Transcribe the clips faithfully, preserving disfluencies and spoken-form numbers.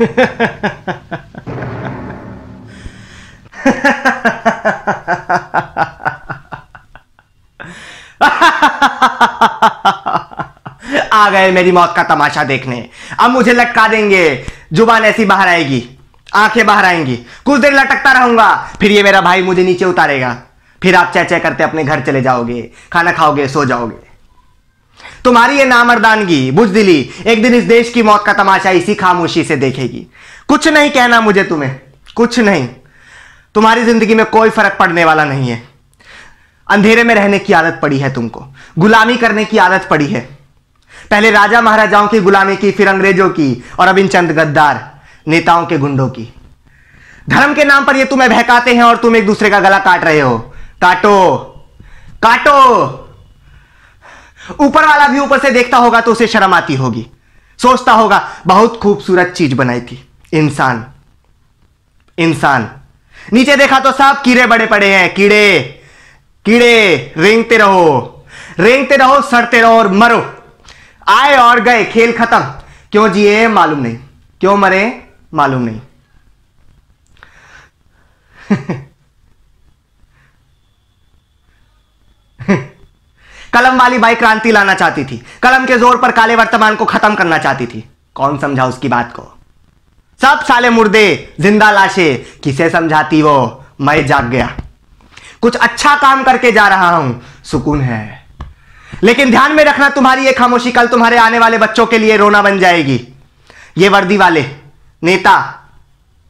आ गए मेरी मौत का तमाशा देखने। अब मुझे लटका देंगे, जुबान ऐसी बाहर आएगी, आंखें बाहर आएंगी। कुछ देर लटकता रहूंगा, फिर ये मेरा भाई मुझे नीचे उतारेगा, फिर आप चह चह करते अपने घर चले जाओगे, खाना खाओगे, सो जाओगे। तुम्हारी ये नामर्दानगी, बुजदिली एक दिन इस देश की मौत का तमाशा इसी खामोशी से देखेगी। कुछ नहीं कहना मुझे तुम्हें, कुछ नहीं। तुम्हारी जिंदगी में कोई फर्क पड़ने वाला नहीं है। अंधेरे में रहने की आदत पड़ी है तुमको, गुलामी करने की आदत पड़ी है। पहले राजा महाराजाओं की गुलामी की, फिर अंग्रेजों की, और अब इन चंद गद्दार नेताओं के गुंडों की। धर्म के नाम पर ये तुम्हें बहकाते हैं और तुम एक दूसरे का गला काट रहे हो। काटो, काटो। ऊपर वाला भी ऊपर से देखता होगा तो उसे शर्म आती होगी, सोचता होगा बहुत खूबसूरत चीज बनाई थी इंसान, इंसान। नीचे देखा तो साफ कीड़े बड़े पड़े हैं, कीड़े, कीड़े। रेंगते रहो, रेंगते रहो, सड़ते रहो और मरो। आए और गए, खेल खत्म। क्यों जिए मालूम नहीं, क्यों मरे मालूम नहीं। कलम वाली बाई क्रांति लाना चाहती थी, कलम के जोर पर काले वर्तमान को खत्म करना चाहती थी। कौन समझा उसकी बात को? सब साले मुर्दे, जिंदा लाशें। किसे समझाती वो? मैं जाग गया, कुछ अच्छा काम करके जा रहा हूं, सुकून है। लेकिन ध्यान में रखना, तुम्हारी ये खामोशी कल तुम्हारे आने वाले बच्चों के लिए रोना बन जाएगी। ये वर्दी वाले, नेता,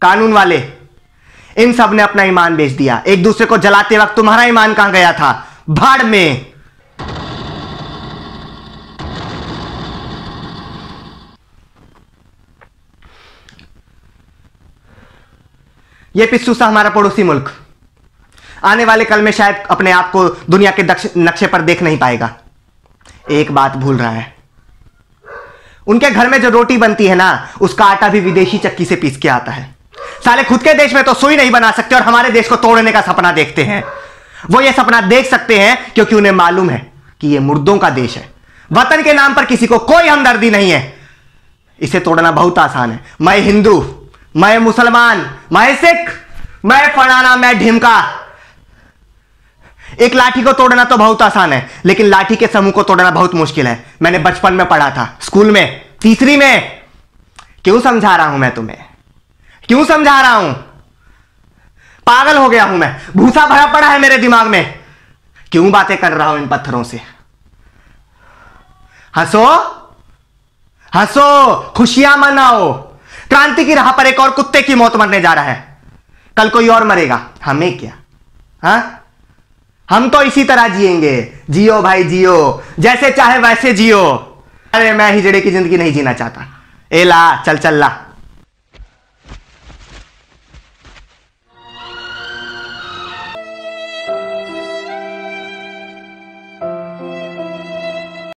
कानून वाले, इन सब ने अपना ईमान बेच दिया। एक दूसरे को जलाते वक्त तुम्हारा ईमान कहां गया था? भाड़ में। यह पिस्सू सा हमारा पड़ोसी मुल्क आने वाले कल में शायद अपने आप को दुनिया के नक्शे पर देख नहीं पाएगा। एक बात भूल रहा है, उनके घर में जो रोटी बनती है ना, उसका आटा भी विदेशी चक्की से पीस के आता है। साले खुद के देश में तो सुई नहीं बना सकते और हमारे देश को तोड़ने का सपना देखते हैं। वो ये सपना देख सकते हैं क्योंकि उन्हें मालूम है कि यह मुर्दों का देश है। वतन के नाम पर किसी को कोई हमदर्दी नहीं है। इसे तोड़ना बहुत आसान है। मैं हिंदू, मैं मुसलमान, मैं सिख, मैं फलाना, मैं ढिमका। एक लाठी को तोड़ना तो बहुत आसान है, लेकिन लाठी के समूह को तोड़ना बहुत मुश्किल है। मैंने बचपन में पढ़ा था, स्कूल में, तीसरी में। क्यों समझा रहा हूं मैं तुम्हें, क्यों समझा रहा हूं? पागल हो गया हूं मैं, भूसा भरा पड़ा है मेरे दिमाग में। क्यों बातें कर रहा हूं इन पत्थरों से? हंसो, हंसो, खुशियां मनाओ। क्रांति की राह पर एक और कुत्ते की मौत मरने जा रहा है। कल कोई और मरेगा, हमें क्या? हा? हम तो इसी तरह जिएंगे। जियो भाई जियो, जैसे चाहे वैसे जियो। अरे मैं हिजड़े की जिंदगी नहीं जीना चाहता। ए ला, चल चल ला।